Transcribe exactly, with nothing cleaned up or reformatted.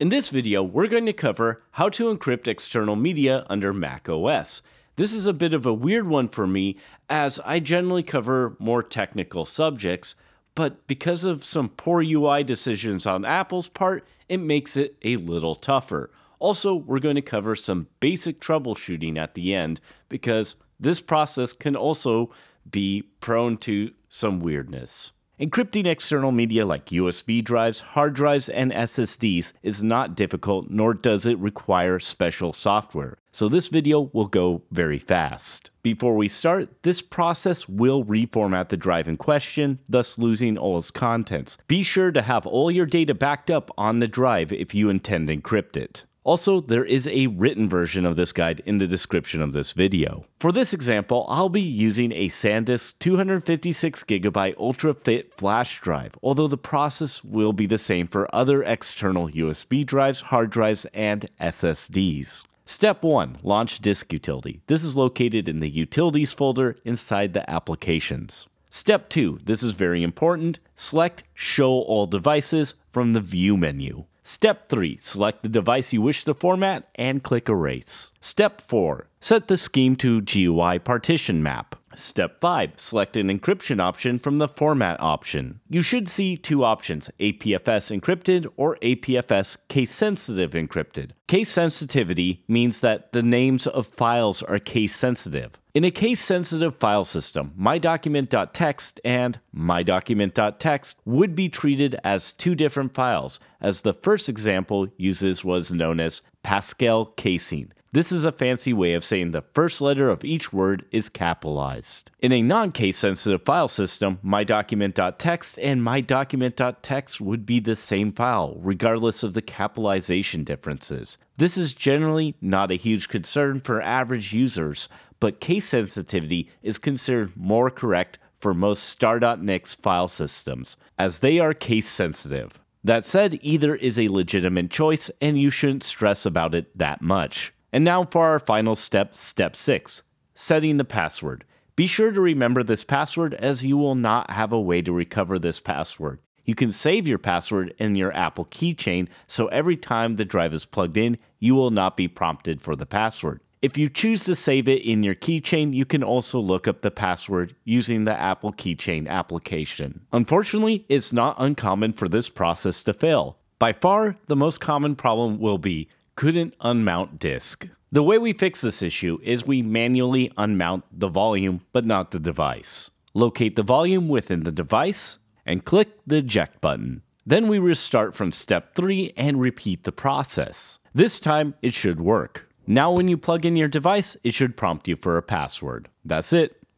In this video, we're going to cover how to encrypt external media under macOS. This is a bit of a weird one for me, as I generally cover more technical subjects, but because of some poor U I decisions on Apple's part, it makes it a little tougher. Also, we're going to cover some basic troubleshooting at the end, because this process can also be prone to some weirdness. Encrypting external media like U S B drives, hard drives, and S S Ds is not difficult, nor does it require special software. So this video will go very fast. Before we start, this process will reformat the drive in question, thus losing all its contents. Be sure to have all your data backed up on the drive if you intend to encrypt it. Also, there is a written version of this guide in the description of this video. For this example, I'll be using a SanDisk two hundred fifty-six gigabyte UltraFit flash drive, although the process will be the same for other external U S B drives, hard drives, and S S Ds. Step one. Launch Disk Utility. This is located in the Utilities folder inside the Applications. Step two. This is very important. Select Show All Devices from the View menu. Step three. Select the device you wish to format and click Erase. Step four. Set the scheme to G U I Partition Map. Step five. Select an encryption option from the Format option. You should see two options, A P F S encrypted or A P F S case-sensitive encrypted. Case sensitivity means that the names of files are case-sensitive. In a case-sensitive file system, my document dot text and my document dot text would be treated as two different files, as the first example uses was known as Pascal casing. This is a fancy way of saying the first letter of each word is capitalized. In a non-case-sensitive file system, my document dot text and my document dot text would be the same file, regardless of the capitalization differences. This is generally not a huge concern for average users, but case sensitivity is considered more correct for most star dot nix file systems, as they are case sensitive. That said, either is a legitimate choice, and you shouldn't stress about it that much. And now for our final step, step six, setting the password. Be sure to remember this password, as you will not have a way to recover this password. You can save your password in your Apple keychain, so every time the drive is plugged in, you will not be prompted for the password. If you choose to save it in your keychain, you can also look up the password using the Apple keychain application. Unfortunately, it's not uncommon for this process to fail. By far, the most common problem will be, couldn't unmount disk. The way we fix this issue is we manually unmount the volume, but not the device. Locate the volume within the device, and click the eject button. Then we restart from step three and repeat the process. This time, it should work. Now when you plug in your device, it should prompt you for a password. That's it.